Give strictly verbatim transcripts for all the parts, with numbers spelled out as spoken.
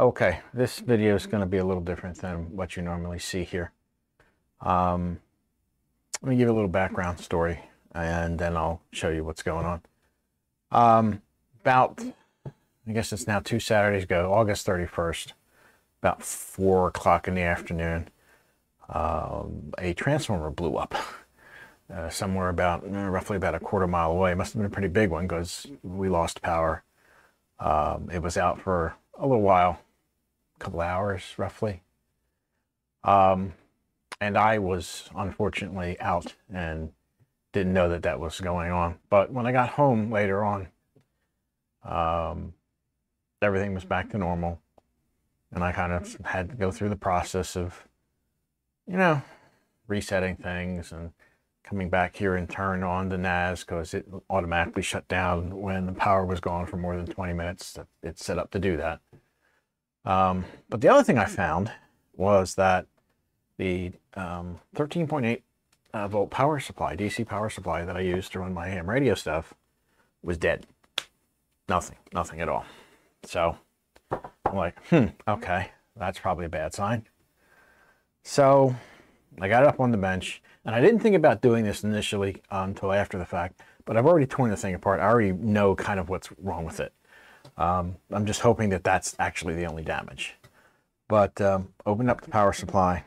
Okay, this video is going to be a little different than what you normally see here. Um, let me give you a little background story, and then I'll show you what's going on. Um, about, I guess it's now two Saturdays ago, August thirty-first, about four o'clock in the afternoon, uh, a transformer blew up uh, somewhere about, uh, roughly about a quarter mile away. It must have been a pretty big one because we lost power. Um, it was out for a little while, a couple hours roughly. Um, and I was unfortunately out and didn't know that that was going on. But when I got home later on, um, everything was back to normal. And I kind of had to go through the process of, you know, resetting things and coming back here and turn on the N A S because it automatically shut down when the power was gone for more than twenty minutes. It's set up to do that. Um, but the other thing I found was that the thirteen point eight um, uh, volt power supply, D C power supply that I used to run my ham radio stuff was dead. Nothing, nothing at all. So I'm like, hmm, okay, that's probably a bad sign. So I got up on the bench. And I didn't think about doing this initially um, until after the fact, but I've already torn the thing apart. I already know kind of what's wrong with it. Um, I'm just hoping that that's actually the only damage. But um, open up the power supply,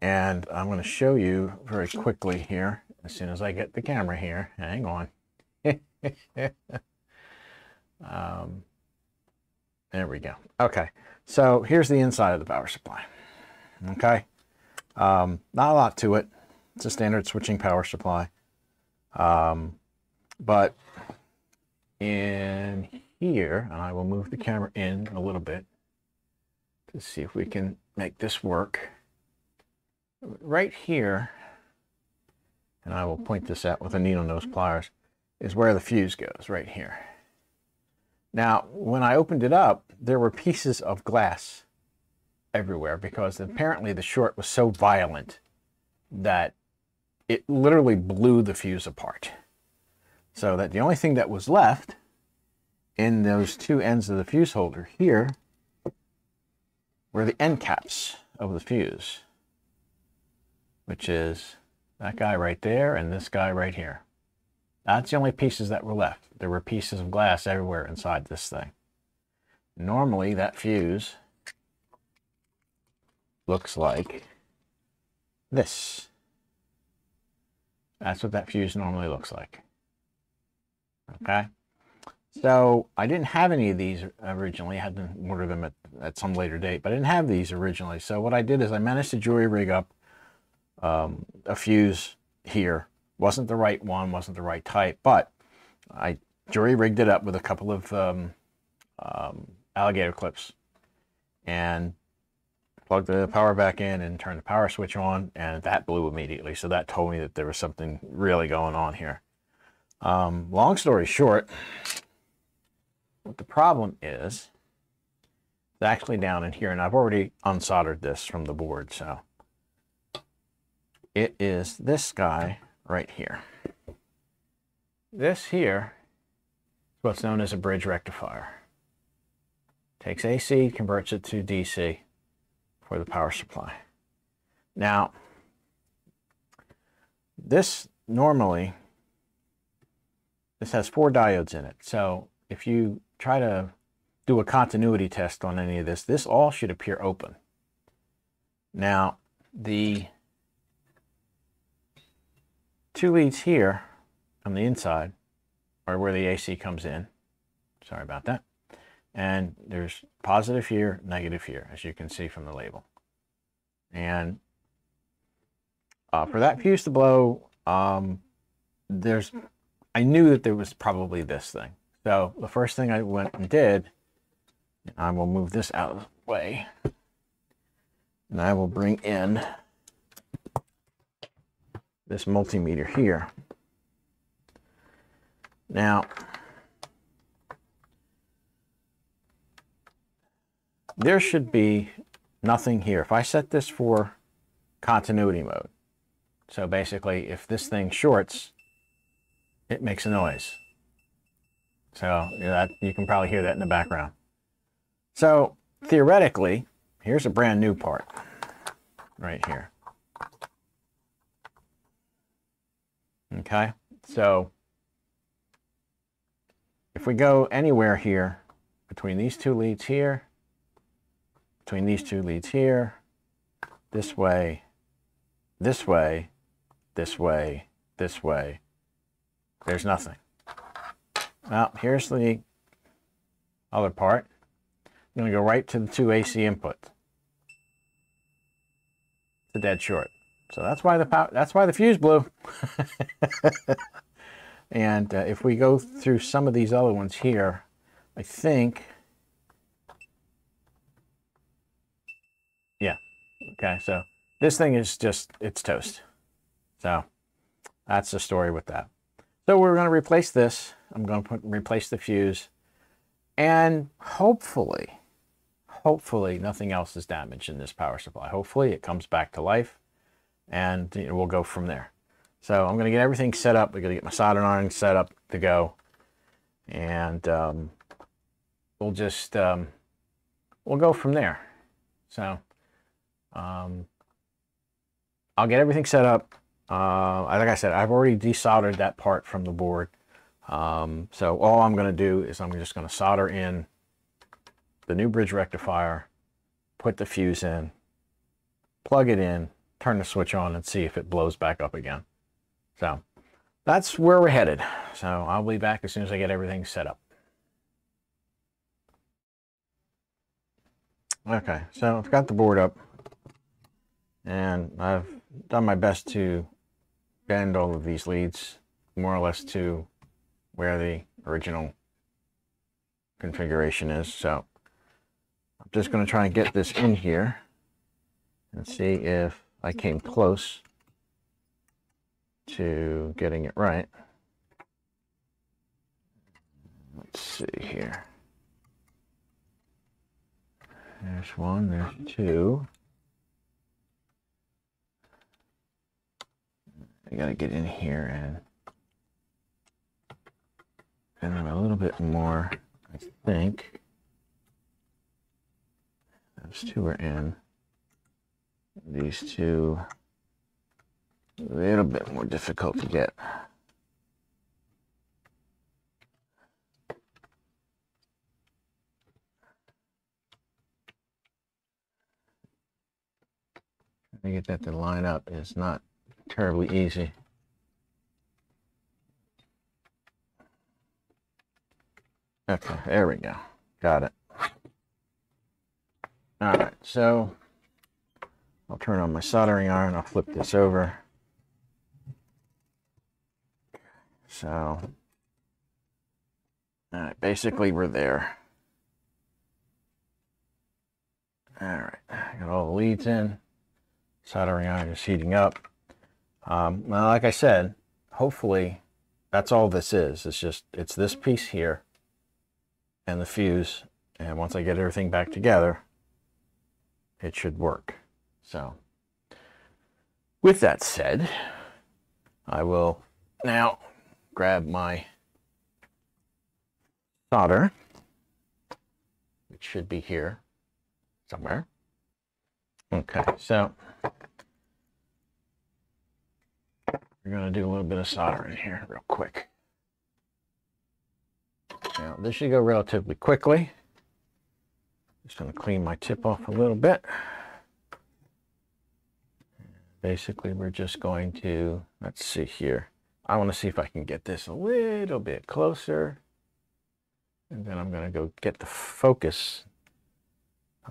and I'm going to show you very quickly here, as soon as I get the camera here. Hang on. um, there we go. Okay, so here's the inside of the power supply. Okay. Um, not a lot to it. It's a standard switching power supply. Um, but in here, and I will move the camera in a little bit to see if we can make this work. Right here, and I will point this out with a needle nose pliers, is where the fuse goes, right here. Now, when I opened it up, there were pieces of glass everywhere because apparently the short was so violent that it literally blew the fuse apart. So that the only thing that was left in those two ends of the fuse holder here were the end caps of the fuse, which is that guy right there and this guy right here. That's the only pieces that were left. There were pieces of glass everywhere inside this thing. Normally that fuse looks like this. That's what that fuse normally looks like. Okay, so I didn't have any of these originally. I had to order them at, at some later date, but I didn't have these originally. So what I did is I managed to jury rig up um, a fuse here. Wasn't the right one, wasn't the right type, but I jury rigged it up with a couple of um, um, alligator clips and plugged the power back in and turned the power switch on, and that blew immediately. So that told me that there was something really going on here. Um, long story short, what the problem is, it's actually down in here, and I've already unsoldered this from the board. So it is this guy right here. This here is what's known as a bridge rectifier. Takes A C, converts it to D C. For the power supply. Now, this normally, this has four diodes in it. So if you try to do a continuity test on any of this, this all should appear open. Now, the two leads here on the inside are where the A C comes in. Sorry about that. And there's positive here, negative here, as you can see from the label. And uh, for that fuse to blow, um, there's, I knew that there was probably this thing. So the first thing I went and did, and I will move this out of the way, and I will bring in this multimeter here. Now, there should be nothing here. If I set this for continuity mode, so basically if this thing shorts, it makes a noise. So that, you can probably hear that in the background. So theoretically, here's a brand new part right here. Okay, so if we go anywhere here, between these two leads here, between these two leads here, this way, this way, this way, this way, there's nothing. Now, here's the other part. I'm going to go right to the two A C inputs. It's a dead short. So that's why the power, that's why the fuse blew. And uh, if we go through some of these other ones here, I think, yeah, okay, so this thing is just, it's toast. So that's the story with that. So we're going to replace this. I'm going to put, replace the fuse, and hopefully, hopefully nothing else is damaged in this power supply. Hopefully it comes back to life, and you know, we'll go from there. So I'm going to get everything set up. I'm going to get my soldering iron set up to go, and um, we'll just um, we'll go from there. So um, I'll get everything set up. Uh, like I said, I've already desoldered that part from the board. Um, so all I'm going to do is I'm just going to solder in the new bridge rectifier, put the fuse in, plug it in, turn the switch on, and see if it blows back up again. So that's where we're headed. So I'll be back as soon as I get everything set up. Okay, so I've got the board up, and I've done my best to bend all of these leads more or less to where the original configuration is. So I'm just going to try and get this in here and see if I came close to getting it right. Let's see here. There's one, there's two. I gotta get in here and bend them a little bit more, I think. Those two are in. These two, a little bit more difficult to get. Trying to get that to line up is not terribly easy. Okay, there we go. Got it. All right, so I'll turn on my soldering iron. I'll flip this over. So, all right, basically we're there. All right, I got all the leads in. Soldering iron is heating up. Um, well, like I said, hopefully that's all this is. It's just, it's this piece here and the fuse. And once I get everything back together, it should work. So with that said, I will now grab my solder, which should be here somewhere. Okay, so we're going to do a little bit of soldering here real quick. Now this should go relatively quickly. Just going to clean my tip off a little bit. Basically, we're just going to, let's see here. I want to see if I can get this a little bit closer. And then I'm going to go get the focus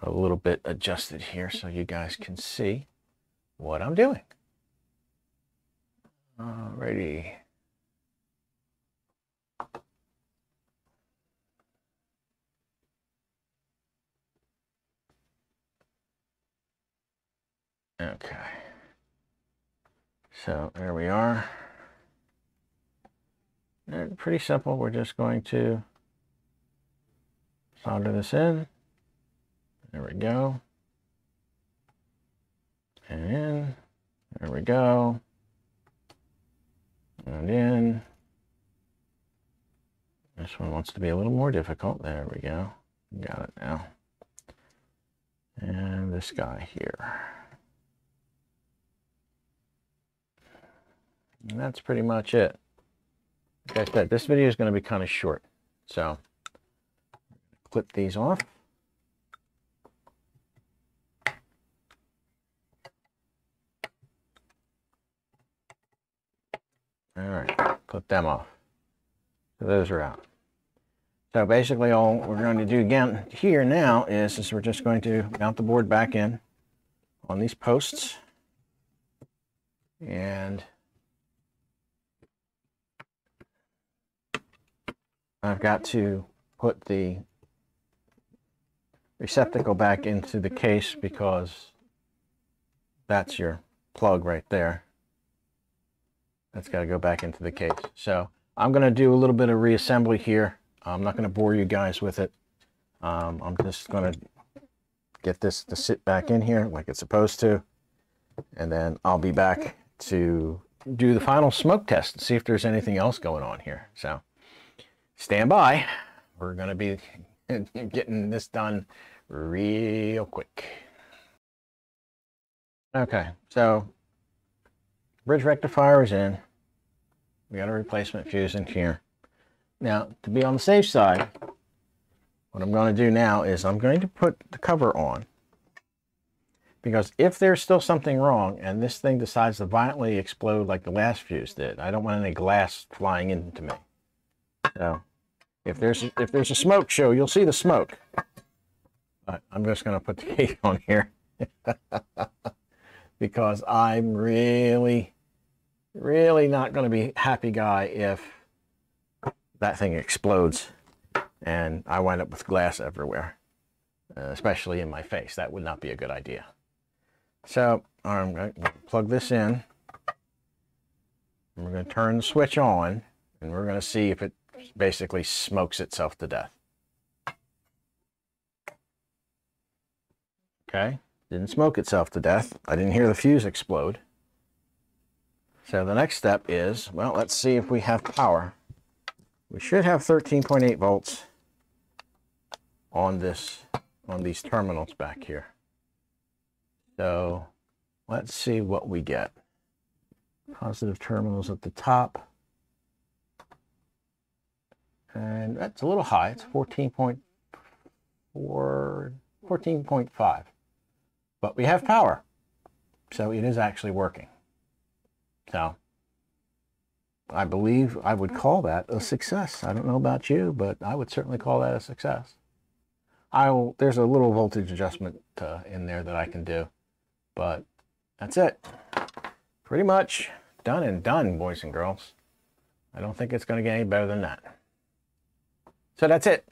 a little bit adjusted here so you guys can see what I'm doing. Alrighty. Okay. So there we are. And pretty simple. We're just going to solder this in. There we go. And in. There we go. And in. This one wants to be a little more difficult. There we go. Got it now. this guy here. And that's pretty much it. Like I said, this video is going to be kind of short. So clip these off. All right, clip them off. So those are out. So basically all we're going to do again here now is, is we're just going to mount the board back in on these posts and I've got to put the receptacle back into the case because that's your plug right there. That's got to go back into the case. So I'm going to do a little bit of reassembly here. I'm not going to bore you guys with it. Um, I'm just going to get this to sit back in here like it's supposed to. And then I'll be back to do the final smoke test and see if there's anything else going on here. So stand by. We're going to be getting this done real quick. Okay, so bridge rectifier is in. We got a replacement fuse in here. Now, to be on the safe side, what I'm going to do now is I'm going to put the cover on, because if there's still something wrong and this thing decides to violently explode like the last fuse did, I don't want any glass flying into me. So if there's a, if there's a smoke show, you'll see the smoke. But I'm just going to put the case on here because I'm really, really not going to be happy guy if that thing explodes and I wind up with glass everywhere, uh, especially in my face. That would not be a good idea. So I'm going to plug this in. We're going to turn the switch on and we're going to see if it basically smokes itself to death. Okay, didn't smoke itself to death. I didn't hear the fuse explode. So the next step is, well, let's see if we have power. We should have thirteen point eight volts on this, on these terminals back here. So let's see what we get. Positive terminals at the top. And that's a little high. It's fourteen point four, fourteen point five, but we have power. So it is actually working. So I believe I would call that a success. I don't know about you, but I would certainly call that a success. I will, there's a little voltage adjustment uh, in there that I can do, but that's it. Pretty much done and done, boys and girls. I don't think it's going to get any better than that. So that's it.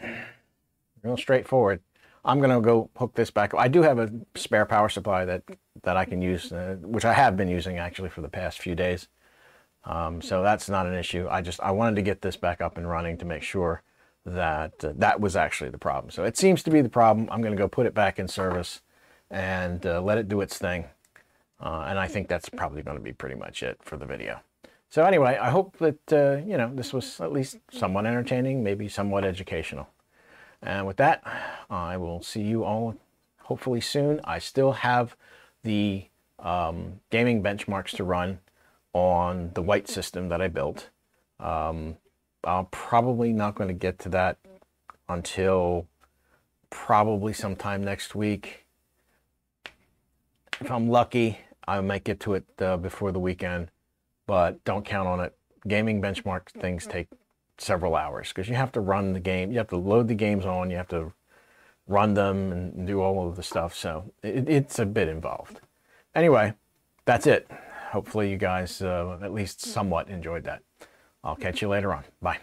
Real straightforward. I'm going to go hook this back up. I do have a spare power supply that, that I can use, uh, which I have been using actually for the past few days. Um, so that's not an issue. I just, I wanted to get this back up and running to make sure that uh, that was actually the problem. So it seems to be the problem. I'm going to go put it back in service and uh, let it do its thing. Uh, and I think that's probably going to be pretty much it for the video. So anyway, I hope that, uh, you know, this was at least somewhat entertaining, maybe somewhat educational. And with that, I will see you all hopefully soon. I still have the um, gaming benchmarks to run on the white system that I built. Um, I'm probably not going to get to that until probably sometime next week. If I'm lucky, I might get to it uh, before the weekend, but don't count on it. Gaming benchmark things take several hours because you have to run the game. You have to load the games on, you have to run them and do all of the stuff. So it, it's a bit involved. Anyway, that's it. Hopefully you guys uh, at least somewhat enjoyed that. I'll catch you later on. Bye.